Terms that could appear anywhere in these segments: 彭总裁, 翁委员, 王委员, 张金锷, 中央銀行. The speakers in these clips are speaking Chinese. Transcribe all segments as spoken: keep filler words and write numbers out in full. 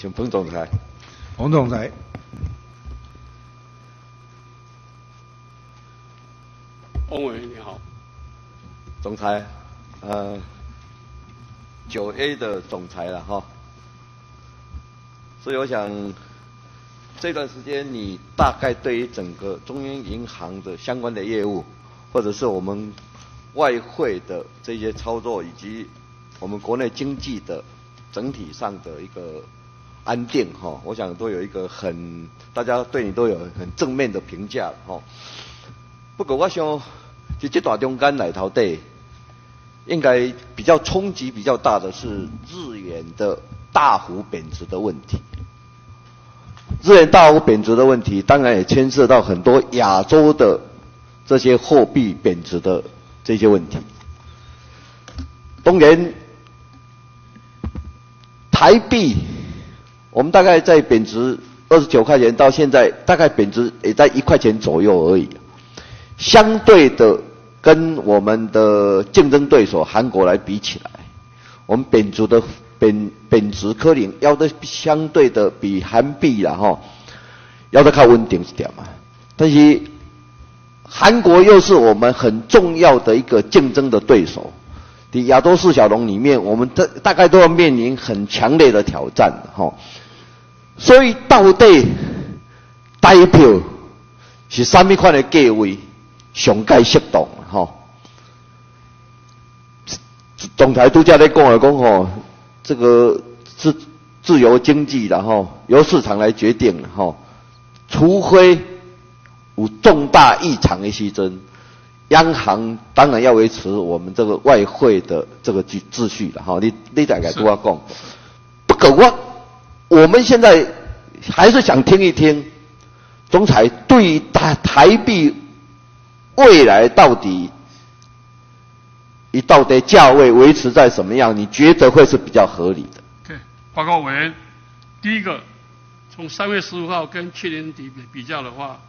请彭总裁。彭总裁。翁委员你好。总裁，呃，九 A 的总裁了哈。所以我想，这段时间你大概对于整个中央银行的相关的业务，或者是我们外汇的这些操作，以及我们国内经济的整体上的一个安定哈、哦，我想都有一个很大家对你都有很正面的评价哈、哦。不过我想，就这段中间来头底，应该比较冲击比较大的是日元的大幅贬值的问题。日元大幅贬值的问题，当然也牵涉到很多亚洲的这些货币贬值的这些问题。当然，台币我们大概在贬值二十九块钱到现在，大概贬值也在一块钱左右而已。相对的，跟我们的竞争对手韩国来比起来，我们贬值的贬贬值可能要的相对的比韩币啦吼，要的靠稳定一点嘛。但是韩国又是我们很重要的一个竞争的对手。在亚洲四小龙里面，我们大大概都要面临很强烈的挑战哈、哦。所以到底台票是什么款的价位上该适当哈？总裁都在咧讲来讲吼，这个是自由经济的哈、哦，由市场来决定哈、哦。除非有重大异常的时阵。央行当然要维持我们这个外汇的这个秩秩序了哈，你你大概都要讲，不可我我们现在还是想听一听，总裁对台台币未来到底，一到底价位维持在什么样？你觉得会是比较合理的 ？OK， 报告委员，第一个，从三月十五号跟去年底比较的话，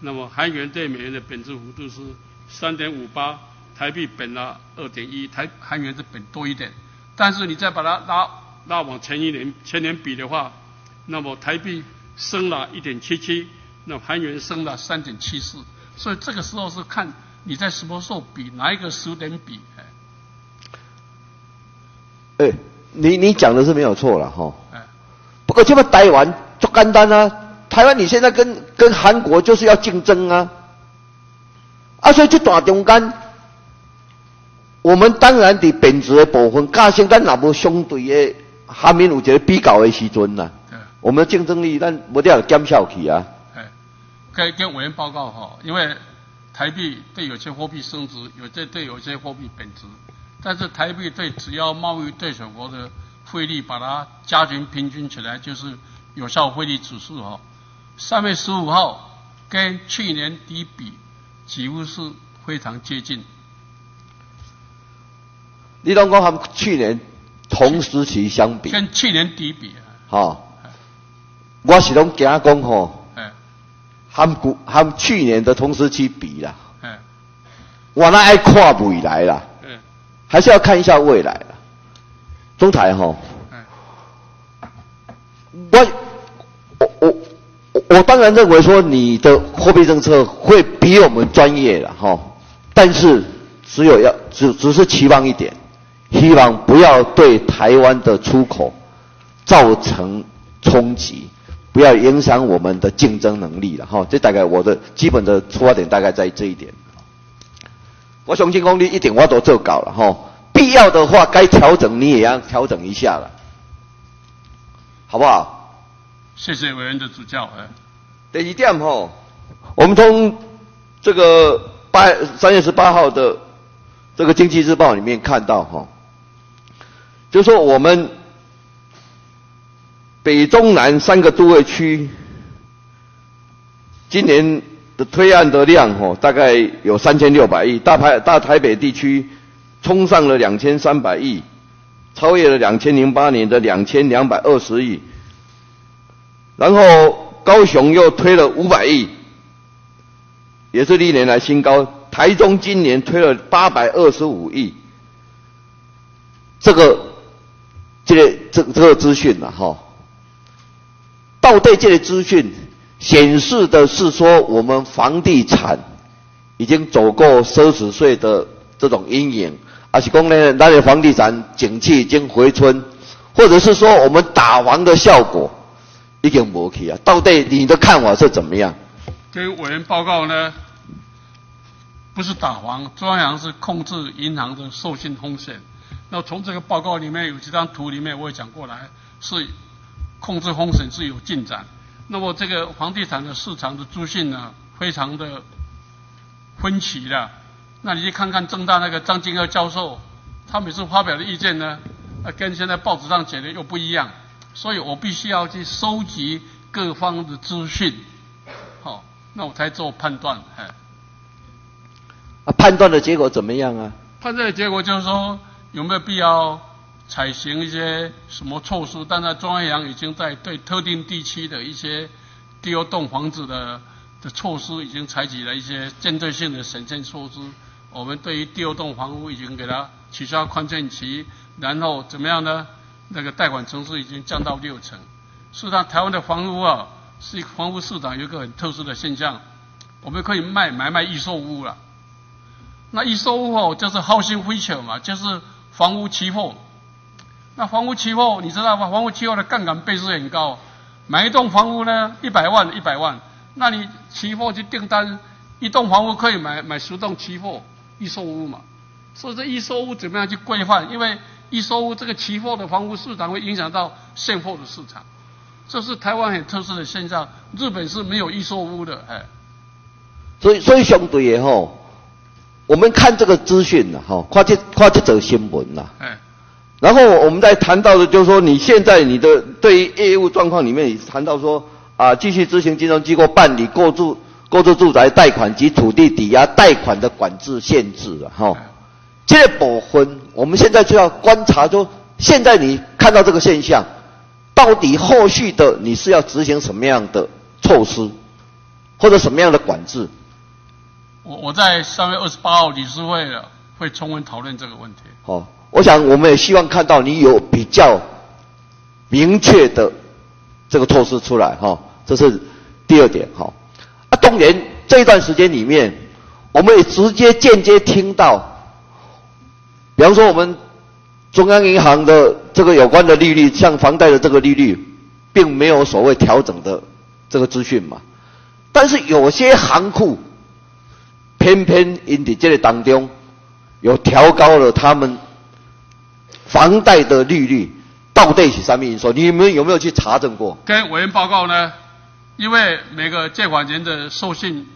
那么韩元对美元的贬值幅度是。三点五八，台币本了二点一，台韩元是本多一点，但是你再把它拉拉往前一年前年比的话，那么台币升了一点七七，那韩元升了三点七四，所以这个时候是看你在什么时候比哪一个时点比。哎、欸，你你讲的是没有错了哈。哎，不过这么台湾就简单啊，台湾你现在跟跟韩国就是要竞争啊。啊，所以这段中间，我们当然伫贬值的部分，加上咱若无相对的下面有一个比较的时阵呐，我们的竞争力咱无得减少去啊。哎，跟跟委员报告哈，因为台币对有些货币升值，有些对有些货币贬值，但是台币对只要贸易对手国的汇率把它加权平均起来，就是有效汇率指数哈。三月十五号跟去年底比。几乎是非常接近。你都讲和去年同时期相比，跟去年底比啊。哈、哦，我是拢惊讲吼，和古和去年的同时期比啦，我那爱看未来啦，还是要看一下未来啦。总裁吼，我我我。我我当然认为说你的货币政策会比我们专业了哈，但是只有要只只是期望一点，希望不要对台湾的出口造成冲击，不要影响我们的竞争能力了哈。这大概我的基本的出发点大概在这一点。我相信公你一点我都做到了哈，必要的话该调整你也要调整一下了，好不好？谢谢委员的指教。哎，第一点吼，我们从这个八三月十八号的这个《经济日报》里面看到哈，就说我们北中南三个都会区今年的推案的量吼，大概有三千六百亿，大台大台北地区冲上了两千三百亿，超越了两千零八年的两千两百二十亿。然后高雄又推了五百亿，也是历年来新高。台中今年推了八百二十五亿，这个、这个、这、这个资讯了哈。到对这类资讯显示的是说，我们房地产已经走过奢侈税的这种阴影，而且公呢，那里房地产景气已经回春，或者是说我们打房的效果已经没去啊。到底你的看法是怎么样？对委员报告呢？ 不是打房，中央是控制银行的授信风险。那从这个报告里面有几张图里面我也讲过来，是控制风险是有进展。那么这个房地产的市场的租信呢，非常的分歧了。那你去看看政大那个张金锷教授，他每次发表的意见呢，跟现在报纸上写的又不一样。所以我必须要去收集各方的资讯，好、哦，那我才做判断，哎。 啊，判断的结果怎么样啊？判断的结果就是说，有没有必要采行一些什么措施？但是中央已经在对特定地区的一些第二栋房子的的措施，已经采取了一些针对性的审慎措施。我们对于第二栋房屋已经给它取消宽限期，然后怎么样呢？那个贷款成数已经降到六成。事实上，台湾的房屋啊，是房屋市场有一个很特殊的现象，我们可以卖买卖预售屋了。 那一收货就是 housing future 嘛，就是房屋期货。那房屋期货你知道吗？房屋期货的杠杆倍数很高，买一栋房屋呢，一百万一百万，那你期货去订单，一栋房屋可以买买十栋期货一收屋嘛。所以这一收屋怎么样去规范？因为一收屋这个期货的房屋市场会影响到现货的市场，这是台湾很特殊的现象。日本是没有一收屋的，哎。所以所以相对也吼。 我们看这个资讯了哈，看这看这则新闻了。哎，然后我们再谈到的，就是说你现在你的对于业务状况里面，你谈到说啊，继续执行金融机构办理购住购置住宅贷款及土地抵押贷款的管制限制了哈。这部分我们现在就要观察，说现在你看到这个现象，到底后续的你是要执行什么样的措施，或者什么样的管制？ 我我在三月二十八号理事会了，会充分讨论这个问题。好、哦，我想我们也希望看到你有比较明确的这个措施出来哈、哦，这是第二点哈、哦。啊，当然这一段时间里面，我们也直接间接听到，比方说我们中央银行的这个有关的利率，像房贷的这个利率，并没有所谓调整的这个资讯嘛，但是有些行库。 偏偏因在这个当中，有调高了他们房贷的利率，到底是什么因素？你们有没有去查证过？跟委员报告呢？因为每个借款人的授信，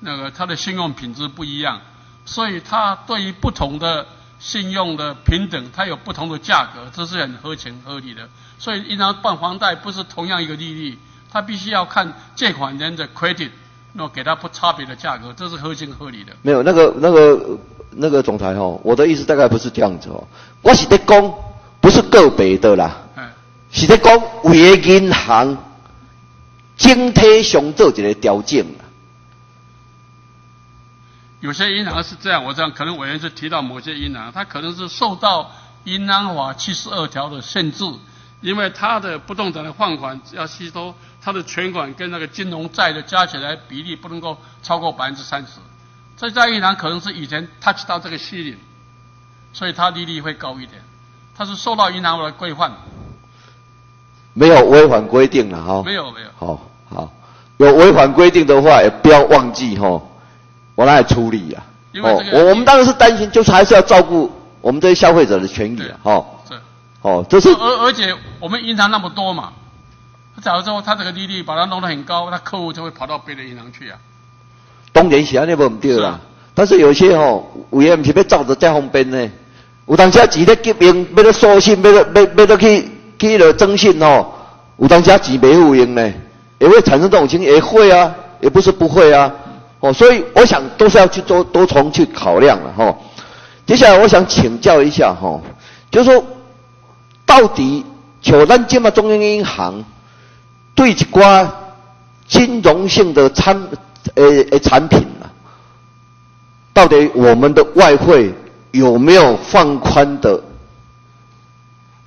那个他的信用品质不一样，所以他对于不同的信用的平等，他有不同的价格，这是很合情合理的。所以银行办房贷不是同样一个利率，他必须要看借款人的 credit。 那给他不差别的价格，这是合情合理的。没有那个那个那个总裁哈、哦，我的意思大概不是这样子哦。我是在讲，不是个别的啦，嗯、是在讲为银行整体上做一个调整。有些银行是这样，我这样可能委员是提到某些银行，它可能是受到银行法七十二条的限制，因为它的不动产的放款要吸收。 它的存款跟那个金融债的加起来比例不能够超过百分之三十，这家银行可能是以前 touch 到这个吸引，所以它利率会高一点，它是受到银行的规范，没有违反规定了哈、哦，没有没有，好好有违反规定的话也不要忘记哈、哦，我来处理呀、啊，因为这个、哦、我们当然是担心，就是还是要照顾我们这些消费者的权益啊，哈，对，哦，这是而而且我们银行那么多嘛。 假如说他这个利率把它弄得很高，那客户就会跑到别的银行去啊。当然是安尼无唔对啦，是啊、但是有些吼、哦，有些唔是要照着这方便呢。有当时钱咧急用，要咧收信，要咧要要咧去去了征信哦。有当时钱没付用呢，也会产生这种情形，也会啊，也不是不会啊。哦，所以我想都是要去多多重去考量了哈、哦。接下来我想请教一下哈、哦，就是说到底像咱今嘛中央银行。 对一寡金融性的产呃呃产品啊，到底我们的外汇有没有放宽的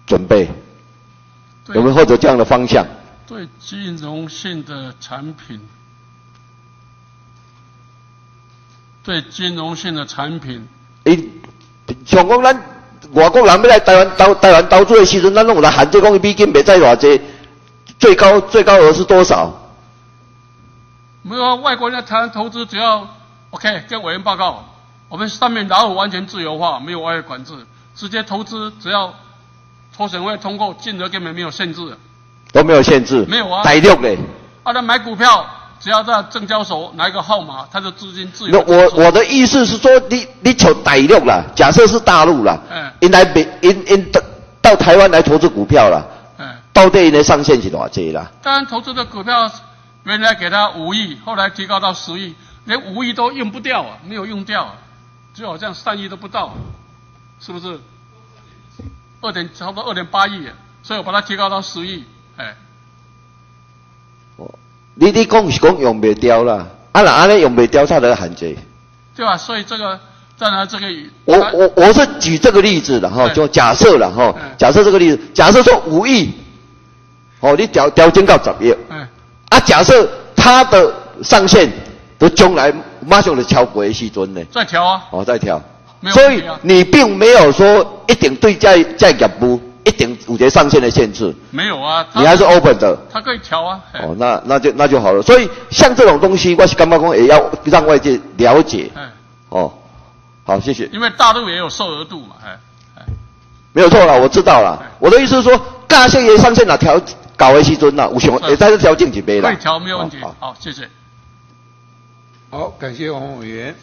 准备？有没有或者这样的方向？对金融性的产品，对金融性的产品，你像讲咱外国人要来台湾投台湾投资的时阵，咱拢有来限制讲美金袂再偌济，最高最高额是多少？没有啊，外国人在台湾投资只要 OK， 跟委员报告，我们上面老虎完全自由化，没有外汇管制，直接投资只要投审会通过，金额根本没有限制。 都没有限制，没有啊，台六嘞。啊，他买股票，只要在证交所拿一个号码，他的资金自由。我我的意思是说，你你求台六啦，假设是大陆啦，嗯，因来北因因到台湾来投资股票啦，嗯，到底的上限是多少啦？当然，投资的股票原来给他五亿，后来提高到十亿，连五亿都用不掉啊，没有用掉、啊，只有好像三亿都不到、啊，是不是？二点差不多二点八亿、啊，所以我把它提高到十亿。 哎，哦，你你讲是讲用不掉啦，啊那安尼用不掉，它的限制，对吧？所以这个当然这个，我我我是举这个例子了哈，就假设了哈，假设这个例子，假设说五亿，哦，你调调整到十亿，哎，啊，假设它的上限都将来马上就超过的时阵呢，再调啊，哦，再调，啊、所以你并没有说一定对在在业务。 一定有些上限的限制，没有啊，你还是 open 的，它可以调啊。哦，那那就那就好了。所以像这种东西，我是干嘛讲也要让外界了解。哦，好，谢谢。因为大陆也有售额度嘛，哎哎，没有错啦，我知道啦。我的意思是说，大限也上限啦，调搞维西尊啦，无穷也在这调整几倍啦。可以调没有问题。好，谢谢。好，感谢王委员。